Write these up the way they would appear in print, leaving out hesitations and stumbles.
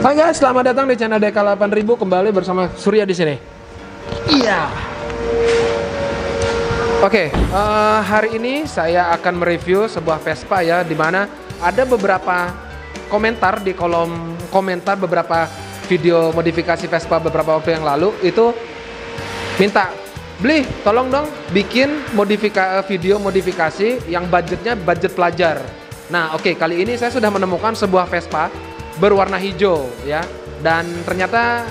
Hai guys, selamat datang di channel DK8000 kembali bersama Surya di sini. Iya. Oke, hari ini saya akan mereview sebuah Vespa ya, dimana ada beberapa komentar di kolom komentar beberapa video modifikasi Vespa beberapa waktu yang lalu itu minta, "Beli, tolong dong bikin video modifikasi yang budget pelajar." Nah, oke, kali ini saya sudah menemukan sebuah Vespa berwarna hijau ya. Dan ternyata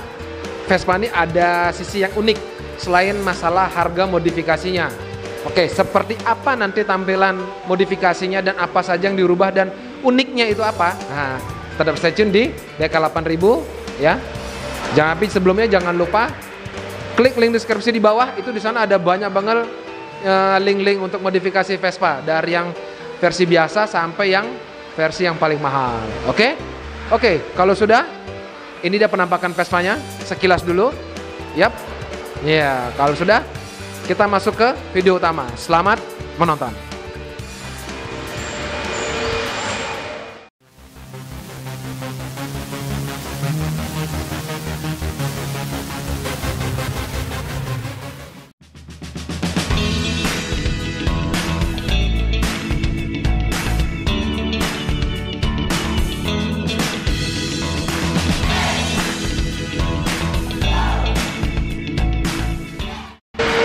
Vespa ini ada sisi yang unik selain masalah harga modifikasinya. Oke, seperti apa nanti tampilan modifikasinya dan apa saja yang dirubah dan uniknya itu apa? Nah, tetap stay tune di DK8000 ya. Tapi sebelumnya jangan lupa klik link deskripsi di bawah, itu di sana ada banyak banget link-link untuk modifikasi Vespa dari yang versi biasa sampai yang versi yang paling mahal. Oke? Oke, kalau sudah ini dia penampakan Vespanya, sekilas dulu. Yap. Ya, kalau sudah kita masuk ke video utama. Selamat menonton.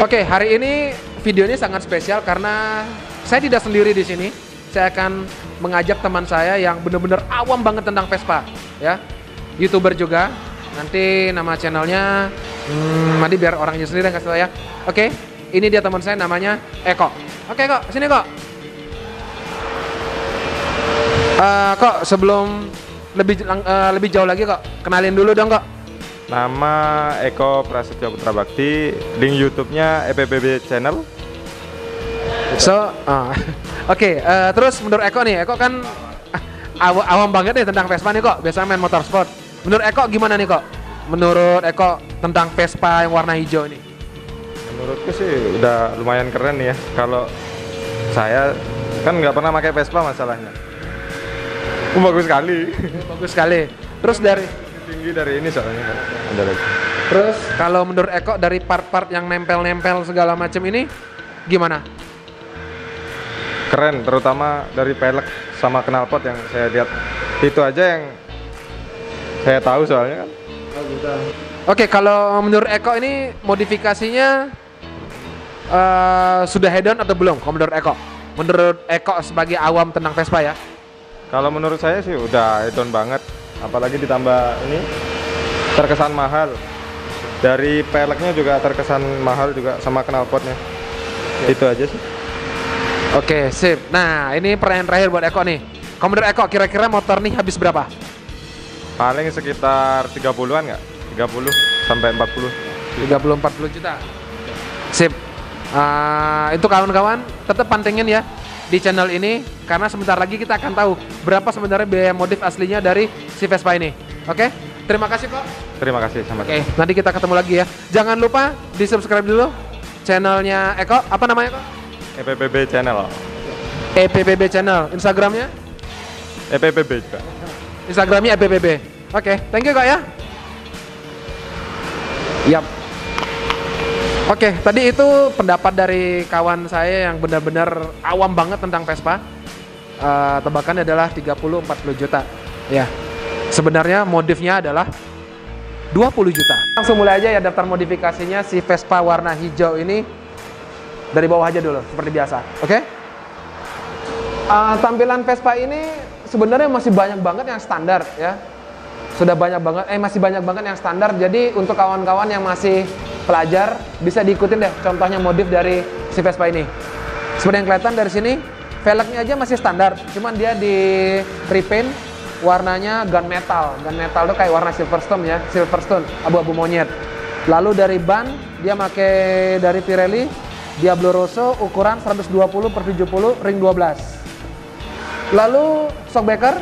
Oke, hari ini video ini sangat spesial karena saya tidak sendiri di sini. Saya akan mengajak teman saya yang benar-benar awam banget tentang Vespa, ya, YouTuber juga. Nanti nama channelnya, nanti biar orangnya sendiri yang kasih tahu ya. Oke, ini dia teman saya namanya Eko. Oke Eko, sini Eko. Kok sebelum lebih jauh lagi kok, kenalin dulu dong kok. Nama Eko Prasetyo Putra Bakti, link YouTube-nya EPPB Channel. So, terus menurut Eko nih, Eko kan awam banget nih tentang Vespa nih kok, biasanya main motorsport. Menurut Eko gimana nih kok? Menurut Eko tentang Vespa yang warna hijau ini? Menurutku sih udah lumayan keren ya. Kalau saya kan nggak pernah pakai Vespa masalahnya. Bagus sekali. Bagus sekali. Terus dari tinggi dari ini soalnya ada lagi. Terus kalau menurut Eko dari part-part yang nempel-nempel segala macam ini gimana? Keren, terutama dari pelek sama knalpot yang saya lihat itu aja yang saya tahu soalnya kan. Oh, gitu. Oke, kalau menurut Eko ini modifikasinya sudah head on atau belum? Kalau menurut Eko? Menurut Eko sebagai awam tentang Vespa ya? Kalau menurut saya sih udah head on banget. Apalagi ditambah ini terkesan mahal, dari peleknya juga terkesan mahal juga sama knalpotnya. Itu aja sih. Oke, sip. Nah, ini pertanyaan terakhir buat Eko nih. Kalau menurut Eko kira-kira motor nih habis berapa? Paling sekitar 30-an nggak? 30 sampai 40. 30-40 juta. Sip. Itu kawan-kawan tetap pantengin ya di channel ini, karena sebentar lagi kita akan tahu berapa sebenarnya biaya modif aslinya dari si Vespa ini. Oke, terima kasih kok. Terima kasih sama. Oke, nanti kita ketemu lagi ya. Jangan lupa di subscribe dulu channelnya Eko. Apa namanya kok? EPPB Channel. EPPB Channel. Instagramnya? EPPB juga. Instagramnya EPPB. Oke, thank you kok ya. Yap. Oke, tadi itu pendapat dari kawan saya yang benar-benar awam banget tentang Vespa. Tebakannya adalah 30-40 juta. Ya, sebenarnya modifnya adalah 20 juta. Langsung mulai aja ya daftar modifikasinya si Vespa warna hijau ini. Dari bawah aja dulu, seperti biasa. Oke? Tampilan Vespa ini sebenarnya masih banyak banget yang standar ya. Masih banyak banget yang standar. Jadi untuk kawan-kawan yang masih pelajar bisa diikutin deh contohnya modif dari si Vespa ini. Seperti yang kelihatan dari sini, velgnya aja masih standar, cuman dia di repaint warnanya gunmetal. Gunmetal itu kayak warna Silverstone ya, Silverstone, abu-abu monyet. Lalu dari ban dia pakai dari Pirelli Diablo Rosso ukuran 120/70 ring 12. Lalu shockbreaker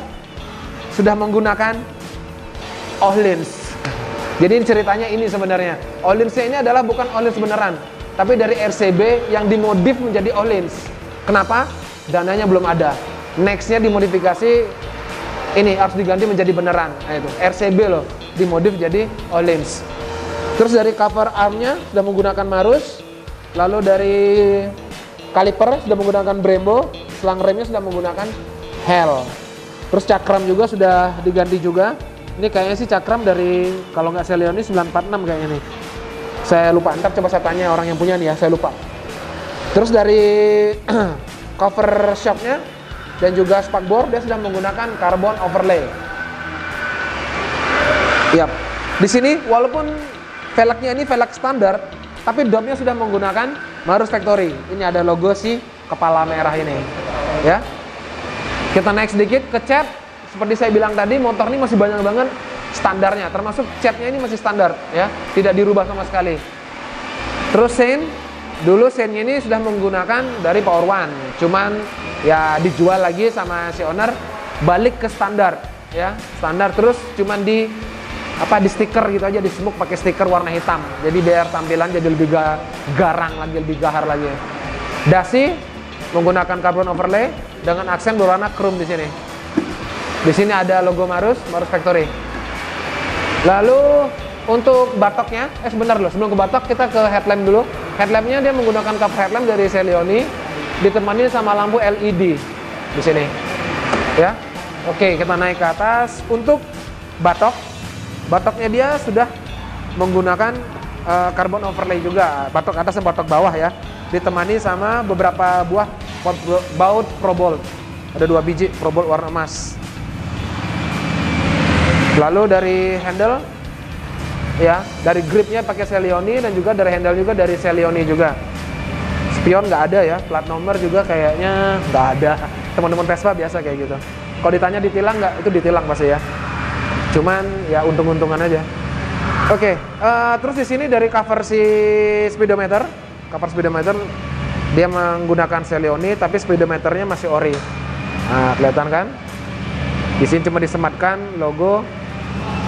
sudah menggunakan Ohlins. Jadi ceritanya ini sebenarnya, Ohlinsnya ini adalah bukan Ohlins beneran, tapi dari RCB yang dimodif menjadi Ohlins. Kenapa? Dananya belum ada. Nextnya dimodifikasi ini harus diganti menjadi beneran. Nah, itu RCB loh, dimodif jadi Ohlins. Terus dari cover armnya sudah menggunakan Marus, lalu dari kaliper sudah menggunakan Brembo, selang remnya sudah menggunakan Hel. Terus cakram juga sudah diganti juga. Ini kayaknya sih cakram dari, kalau nggak Zelioni 946 kayaknya nih. Saya lupa, ntar coba saya tanya orang yang punya nih ya, saya lupa. Terus dari cover shocknya dan juga spakbor, dia sudah menggunakan carbon overlay. Yap. Di sini walaupun velgnya ini velg standar, tapi domnya sudah menggunakan Marus Factory. Ini ada logo si kepala merah ini. Ya. Kita naik sedikit ke cat. Seperti saya bilang tadi, motor ini masih banyak banget standarnya, termasuk catnya ini masih standar ya, tidak dirubah sama sekali. Terus sein, dulu seinnya ini sudah menggunakan dari Power One, cuman ya dijual lagi sama si owner balik ke standar ya, standar terus cuman di apa, di stiker gitu aja, di smoke pakai stiker warna hitam, jadi biar tampilan jadi lebih garang lagi, lebih gahar lagi. Dasi menggunakan carbon overlay dengan aksen berwarna chrome di sini. Di sini ada logo Marus Factory. Lalu untuk batoknya, sebelum ke batok kita ke headlamp dulu. Headlampnya dia menggunakan cover headlamp dari Zelioni, ditemani sama lampu LED di sini. Ya, oke, kita naik ke atas. Untuk batok, batoknya dia sudah menggunakan carbon overlay juga. Batok atas dan batok bawah ya, ditemani sama beberapa buah baut ProBolt. Ada 2 biji ProBolt warna emas. Lalu dari handle ya, dari gripnya pakai Zelioni, dan juga dari handle juga dari Zelioni juga. Spion nggak ada ya, plat nomor juga kayaknya nggak ada. Teman-teman Vespa biasa kayak gitu. Kalau ditanya ditilang nggak, itu ditilang pasti ya. Cuman ya untung-untungan aja. Oke, terus di sini dari cover si speedometer, cover speedometer dia menggunakan Zelioni, tapi speedometernya masih ori. Nah, kelihatan kan? Di sini cuma disematkan logo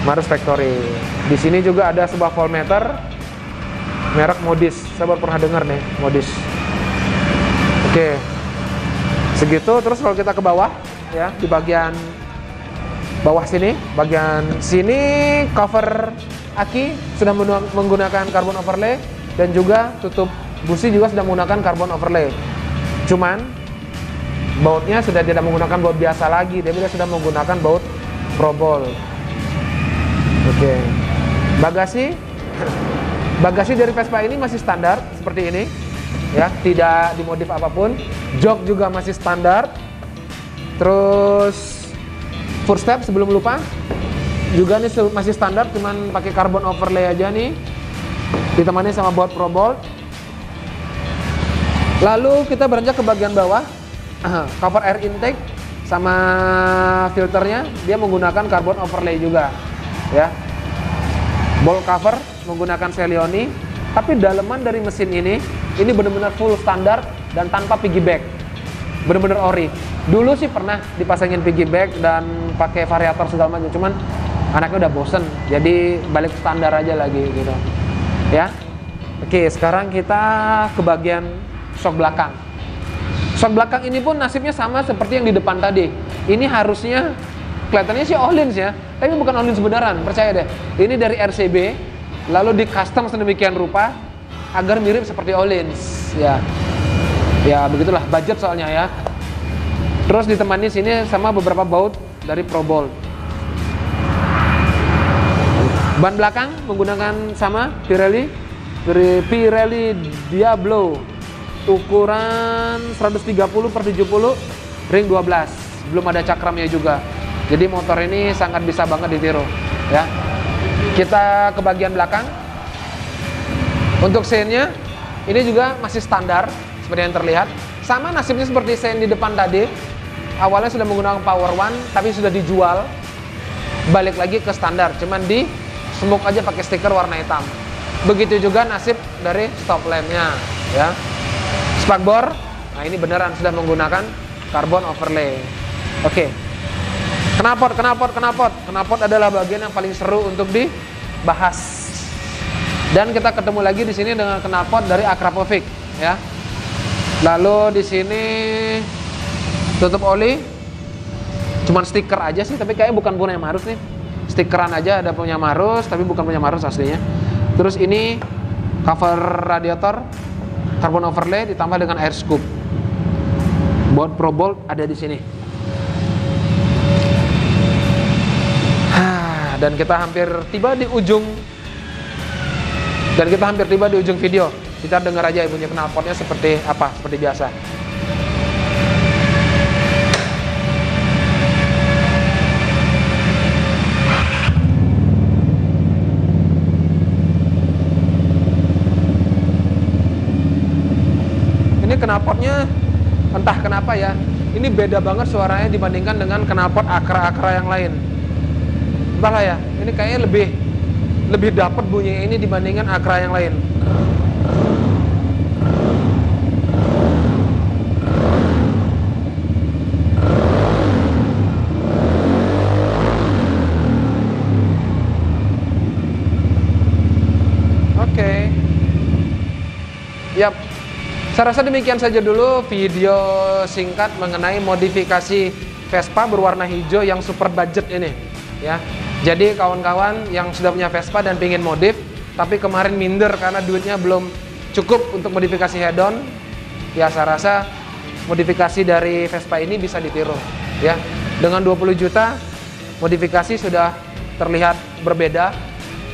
Marus Factory. Di sini juga ada sebuah voltmeter merek Modis. Saya baru pernah dengar nih, Modis. Oke. Segitu. Terus kalau kita ke bawah ya, di bagian bawah sini, bagian sini cover aki sudah menggunakan carbon overlay, dan juga tutup busi juga sudah menggunakan carbon overlay. Cuman bautnya sudah tidak menggunakan baut biasa lagi, dia sudah menggunakan baut ProBolt. Oke. Bagasi dari Vespa ini masih standar seperti ini ya, tidak dimodif apapun. Jok juga masih standar. Terus footstep, sebelum lupa juga nih masih standar, cuman pakai carbon overlay aja nih, ditemani sama baut ProBolt. Lalu kita beranjak ke bagian bawah. Cover air intake sama filternya dia menggunakan carbon overlay juga ya. Bowl cover menggunakan Zelioni, tapi daleman dari mesin ini benar-benar full standar dan tanpa piggyback, benar-benar ori. Dulu sih pernah dipasangin piggyback dan pakai variator segala macam, cuman anaknya udah bosen, jadi balik standar aja lagi gitu ya. Oke, sekarang kita ke bagian shock belakang. Shock belakang ini pun nasibnya sama seperti yang di depan tadi. Ini harusnya kelihatannya sih Ohlins ya, tapi bukan Ohlins beneran, percaya deh. Ini dari RCB, lalu di custom sedemikian rupa agar mirip seperti Ohlins ya. Ya begitulah, budget soalnya ya. Terus ditemani sini sama beberapa baut dari ProBolt. Ban belakang menggunakan sama Pirelli Diablo, ukuran 130/70 ring 12, belum ada cakramnya juga, jadi motor ini sangat bisa banget ditiru ya. Kita ke bagian belakang. Untuk seinnya ini juga masih standar seperti yang terlihat, sama nasibnya seperti sein di depan tadi. Awalnya sudah menggunakan Power One, tapi sudah dijual balik lagi ke standar, cuman di smoke aja pakai stiker warna hitam. Begitu juga nasib dari stop lampnya ya. Spakbor, nah ini beneran sudah menggunakan carbon overlay. Oke. Knalpot. Knalpot adalah bagian yang paling seru untuk dibahas. Dan kita ketemu lagi di sini dengan knalpot dari Akrapovic, ya. Lalu di sini tutup oli Cuman stiker aja sih, tapi kayaknya bukan punya Marus nih. Stikeran aja, ada punya Marus, tapi bukan punya Marus aslinya. Terus ini cover radiator carbon overlay ditambah dengan air scoop. Board ProBolt ada di sini. Dan kita hampir tiba di ujung. Dan kita hampir tiba di ujung video. Kita dengar aja bunyi knalpotnya seperti apa, seperti biasa. Ini knalpotnya entah kenapa ya, ini beda banget suaranya dibandingkan dengan knalpot Akra-Akra yang lain. Entahlah ya, ini kayaknya lebih dapat bunyinya ini dibandingkan Akra yang lain. Yap, saya rasa demikian saja dulu video singkat mengenai modifikasi Vespa berwarna hijau yang super budget ini ya. Jadi kawan-kawan yang sudah punya Vespa dan pengen modif, tapi kemarin minder karena duitnya belum cukup untuk modifikasi head-on, ya saya rasa modifikasi dari Vespa ini bisa ditiru ya. Dengan 20 juta modifikasi sudah terlihat berbeda,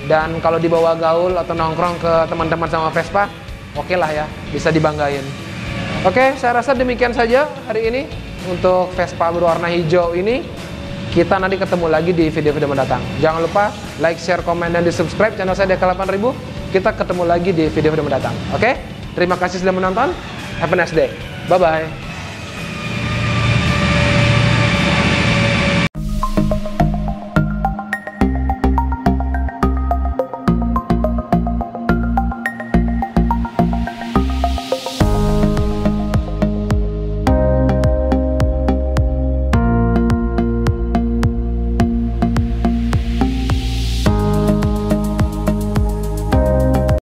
dan kalau dibawa gaul atau nongkrong ke teman-teman sama Vespa, oke lah ya, bisa dibanggain. Oke, saya rasa demikian saja hari ini untuk Vespa berwarna hijau ini. Kita nanti ketemu lagi di video-video mendatang. Jangan lupa like, share, komen, dan di-subscribe channel saya DK8000. Kita ketemu lagi di video-video mendatang. Oke, terima kasih sudah menonton. Have a nice day. Bye-bye.